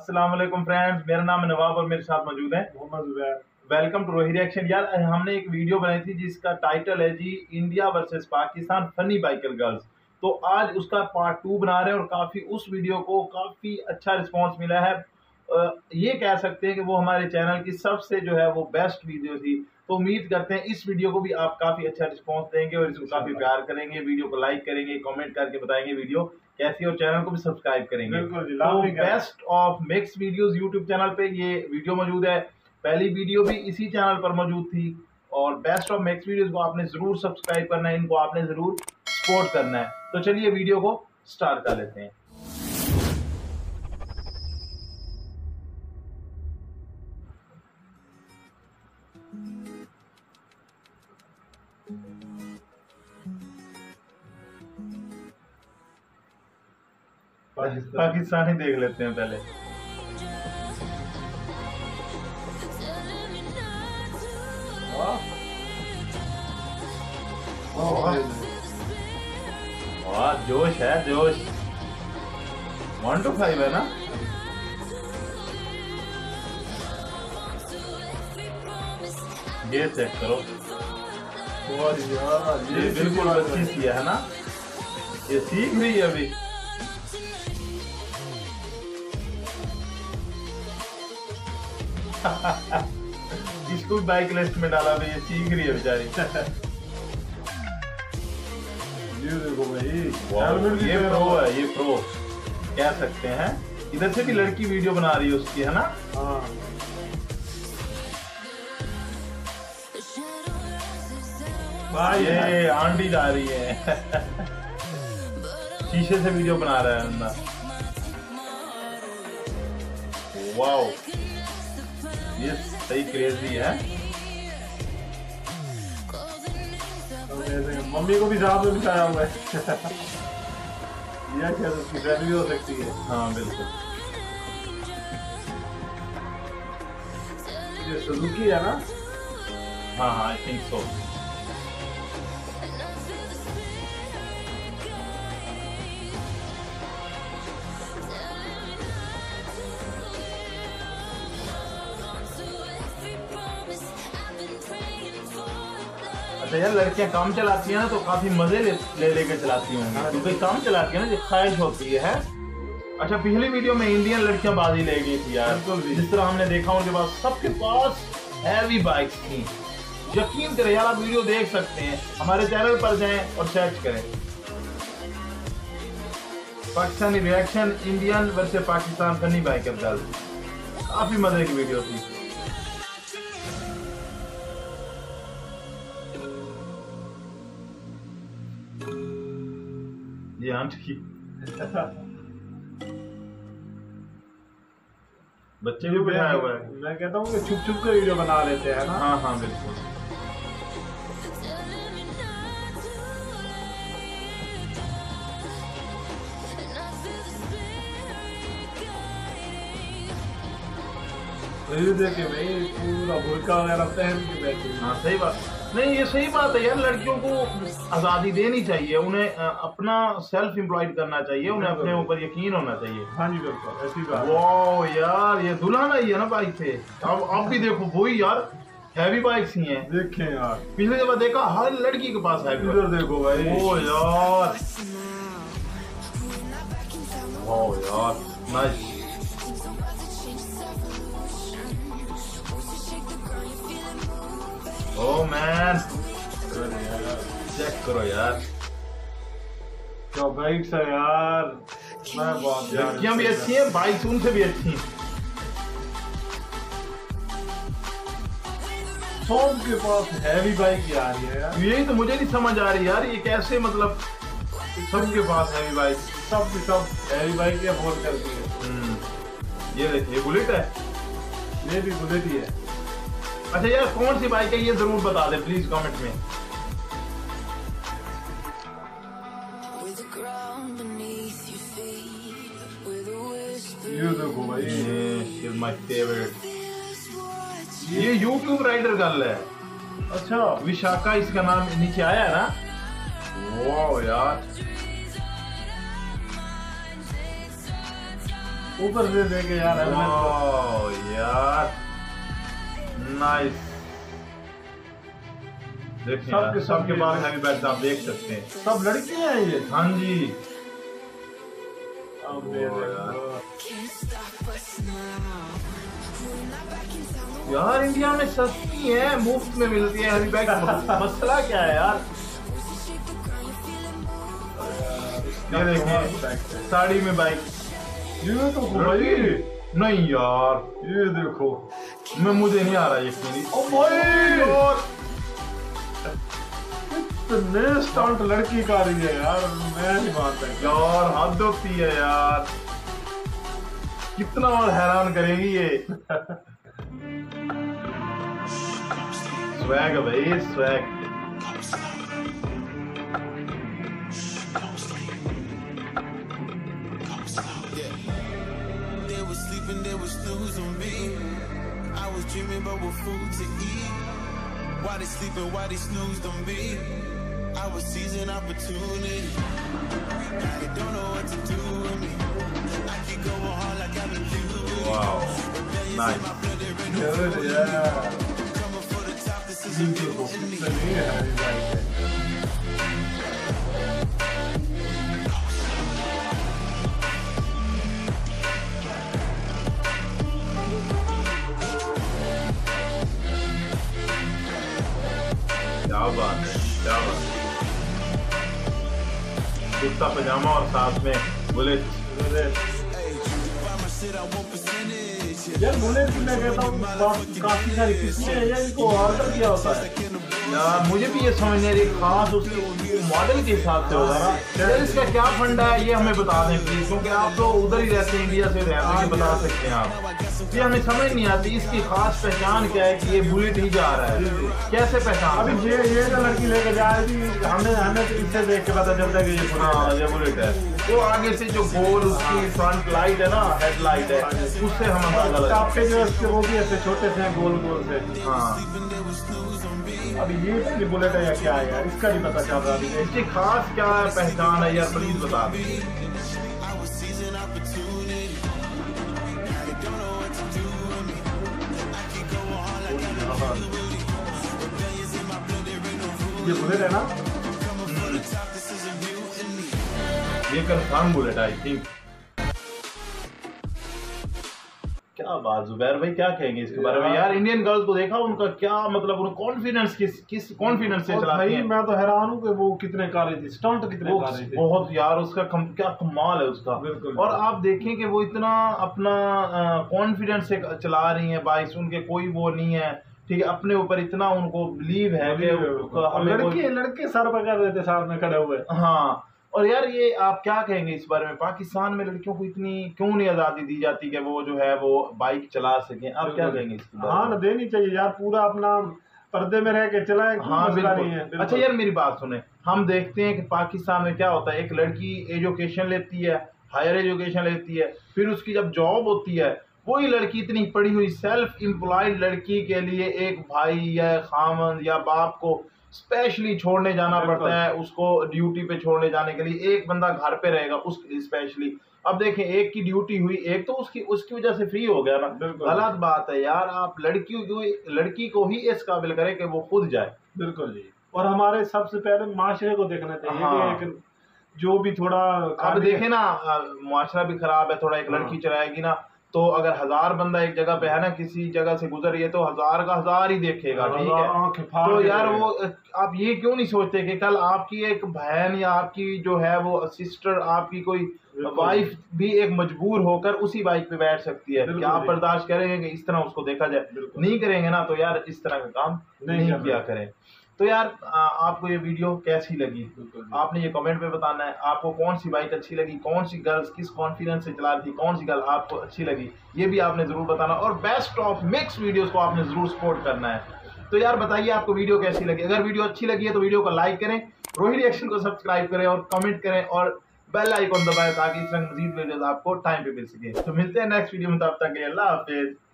अस्सलाम वालेकुम फ्रेंड्स, मेरा नाम नवाब और मेरे साथ मौजूद है Mohammad Zubair. Welcome to Rohi reaction. यार हमने एक वीडियो बनाई थी जिसका टाइटल है जी India versus Pakistan funny biker girls. तो आज उसका पार्ट 2 बना रहे हैं और काफ़ी उस वीडियो को काफ़ी अच्छा रिस्पांस मिला है। ये कह सकते हैं कि वो हमारे चैनल की सबसे जो है वो बेस्ट वीडियो थी। तो उम्मीद करते हैं इस वीडियो को भी आप काफ़ी अच्छा रिस्पांस देंगे और इसको काफ़ी प्यार करेंगे, वीडियो को लाइक करेंगे, कमेंट करके बताएंगे वीडियो कैसी और चैनल को भी सब्सक्राइब करेंगे। तो best of mix videos YouTube channel पे ये वीडियो मौजूद है। पहली वीडियो भी इसी चैनल पर मौजूद थी और बेस्ट ऑफ मिक्स वीडियोस को आपने ज़रूर सब्सक्राइब करना है, इनको आपने ज़रूर सपोर्ट करना है। तो चलिए वीडियो को स्टार्ट कर लेते हैं। पाकिस्तानी देख लेते हैं पहले। वाह जोश है, जोश 1 to 5 है ना। ये चेक करो और यार ये बिल्कुल अच्छी सी है ना, ये सीख रही है अभी। इसको बाइक लिस्ट में डाला तो ये सीख रही है बेचारी। ये देखो भाई, ये प्रो है, ये प्रो कह सकते हैं। इधर से भी लड़की वीडियो बना रही है उसकी, है ना। हाँ भाई ये आंटी जा रही है। शीशे से वीडियो बना रहा है अंदर। वाओ ये सही क्रेजी है। मम्मी को भी साथ में बिठाया हुआ है। ये क्या उसकी फ्रेंड भी हो सकती है। हाँ बिल्कुल, ये सुजुकी है ना। हाँ आई थिंक सो। यार लड़कियां काम चलाती हैं ना तो काफी मजे ले के चलाती होंगी, क्योंकि काम चलाती है ना जो ख्वाहिश होती है। अच्छा पिछली वीडियो में इंडियन लड़कियां बाजी ले गई थी यार, जिस तरह हमने देखा उनके पास सबके पास हैवी बाइक्स थी। यकीन करें यार, आप वीडियो देख सकते हैं, हमारे चैनल पर जाएं और सर्च करें Pakistani reaction Indian versus Pakistan funny biker girls. काफी मजे की वीडियो थी। ये आंट की बच्चे भी बिठाए हुए हैं। मैं कहता हूँ कि छुप छुप के वीडियो बना लेते हैं ना। हाँ हाँ बिल्कुल। देखे भाई पूरा भुलका वगैरह पहन के बैठे। हाँ सही बात। नहीं ये सही बात है यार, लड़कियों को आज़ादी देनी चाहिए, उन्हें अपना सेल्फ एम्प्लॉयड करना चाहिए, उन्हें अपने ऊपर यकीन होना चाहिए। हाँ जी बिल्कुल ऐसी बात। वाओ यार ये दुल्हन आई है ना बाइक से। अब आप भी देखो वही यार हैवी बाइक्स ही हैं। देखें यार पिछले जब देखा हर लड़की के पास है। इधर देखो भाई, ओ यार वाओ यार नाइस। Oh man, चेक करो यार क्या बाइक्स है यार। मैं बहुत लड़कियां भी अच्छी हैं, बाइक्स उनसे भी अच्छी हैं। सबके पास हैवी बाइक आ रही है यार। यही तो मुझे नहीं समझ आ रही यार, ये कैसे मतलब सबके पास हैवी बाइक, सब की सब हैवी बाइक अफोर्ड करती है। ये देखिए बुलेट है, ये भी बुलेट ही है। अच्छा यार कौन सी बाइक है ये जरूर बता दे प्लीज कमेंट में। ये देखो भाई, ये माय फेवरेट, ये यूट्यूब राइडर गर्ल है। अच्छा विशाखा इसका नाम नीचे आया है ना। वाओ यार ऊपर से देखे यार, यार नाइस। देखिए सबके बाल हैवी बैठता है, आप देख सकते हैं सब लड़कियां हैं ये। हाँ जी यार इंडिया में सस्ती है, मुफ्त में मिलती है हैवी बैग। मसला क्या है यार? ये देखिए साड़ी में बाइक, ये तो भाई नहीं यार, ये देखो मैं मुझे नहीं आ रहा ये पूरी। ओ भाई इतने स्टंट लड़की का रही है यार, मैं नहीं मानता यार, हद होती है यार। कितना और हैरान करेगी ये। स्वैग भाई swag. Dreaming but with food to eat, why they sleeping, why they snoozed on me? I was seizing opportunity, now they don't know what to do with me. I keep going hard like I've been doing. Wow, nice. Good, yeah. Coming for the top, this is beautiful. Kurta pyjama और साथ में bullet. यार bullet मैं कहता हूँ काफी सारी किस्में हैं यार, इनको ऑर्डर किया होता है यार। मुझे भी ये समझ नहीं आ रही, खास उसके मॉडल के हिसाब से होगा ना यार। इसका क्या फंडा है ये हमें बता दें प्लीज, क्योंकि आप तो उधर ही रहते हैं, इंडिया से रहते हैं, बता सकते हैं आप। ये हमें समझ नहीं आती इसकी खास पहचान क्या है कि ये बुलेट ही जा रहा है, कैसे पहचान? अभी ये जो लड़की लेकर जा रही थी, हमें हमें तो इससे देख के पता चलता है कि ये पुराना ये बुलेट है। वो आगे से जो गोल उसकी फ्रंट लाइट है ना, हेडलाइट है, उससे हम अंदाजा वो भी ऐसे छोटे से गोल गोल से। हाँ अभी ये बुलेट है या क्या है यार, इसका नहीं पता चल रहा है। इसकी खास क्या पहचान है यार, प्लीज बता दें। ये बुलेट है ना, ये कंफर्म बुलेट आई थिंक। क्या बात जुबैर भाई, क्या कहेंगे इसके बारे में यार? इंडियन गर्ल्स को देखा उनका क्या मतलब, उन कॉन्फिडेंस किस कॉन्फिडेंस से चलाती हैं। मैं तो हैरान हूँ कि वो कितने काले थे, स्टंट कितने काले थे। बहुत यार उसका क्या कमाल है उसका। और आप देखें कि वो इतना अपना कॉन्फिडेंस से चला रही हैं बाइक, उनके कोई वो नहीं है, ठीक है, अपने ऊपर इतना उनको बिलीव है। लड़के सर पकड़ रहे थे साथ में खड़े हुए। हाँ और यार ये आप क्या कहेंगे इस बारे में, पाकिस्तान में लड़कियों को इतनी क्यों नहीं आज़ादी दी जाती कि वो जो है वो बाइक चला सकें? आप क्या कहेंगे इसके बारे में? हाँ ना, देनी चाहिए यार, पूरा अपना पर्दे में रह के चलाएं। हाँ नहीं है। अच्छा यार मेरी बात सुने, हम देखते हैं कि पाकिस्तान में क्या होता है, एक लड़की एजुकेशन लेती है, हायर एजुकेशन लेती है, फिर उसकी जब जॉब होती है, वही लड़की इतनी पढ़ी हुई सेल्फ एम्प्लॉयड लड़की के लिए एक भाई या खामन या बाप को स्पेशली छोड़ने जाना पड़ता है, उसको ड्यूटी पे छोड़ने जाने के लिए एक बंदा घर पे रहेगा उसके स्पेशली। अब देखें एक की ड्यूटी हुई, एक तो उसकी वजह से फ्री हो गया ना। गलत बात है यार, आप लड़की को ही इस काबिल करें कि वो खुद जाए। बिल्कुल जी, और हमारे सबसे पहले माशरे को देखना चाहिए। हाँ। जो भी थोड़ा अब देखे ना, माशरा भी खराब है थोड़ा। एक लड़की चलाएगी ना तो अगर 1000 बंदा एक जगह पे है ना, किसी जगह से गुजर रही है तो 1000 का 1000 ही देखेगा, ठीक है। तो यार वो आप ये क्यों नहीं सोचते कि कल आपकी एक बहन या आपकी जो है वो सिस्टर, आपकी कोई वाइफ भी एक मजबूर होकर उसी बाइक पे बैठ सकती है। क्या आप बर्दाश्त करेंगे कि इस तरह उसको देखा जाए? नहीं करेंगे ना, तो यार इस तरह का काम नहीं किया करें। तो यार आपको ये वीडियो कैसी लगी, आपने ये कमेंट में बताना है। आपको कौन सी बाइक अच्छी लगी, कौन सी गर्ल्स किस कॉन्फिडेंस से चला रही थी, कौन सी गर्ल आपको अच्छी लगी, ये भी आपने ज़रूर बताना। और बेस्ट ऑफ मिक्स वीडियोस को आपने ज़रूर सपोर्ट करना है। तो यार बताइए आपको वीडियो कैसी लगी। अगर वीडियो अच्छी लगी है तो वीडियो को लाइक करें, रोही रिएक्शन को सब्सक्राइब करें और कमेंट करें और बेल आइकॉन दबाएं ताकि इस तरह की मज़ीद वीडियोज़ आपको टाइम पर मिल सके। तो मिलते हैं नेक्स्ट वीडियो में, तब तक के लिए अल्लाह हाफिज़।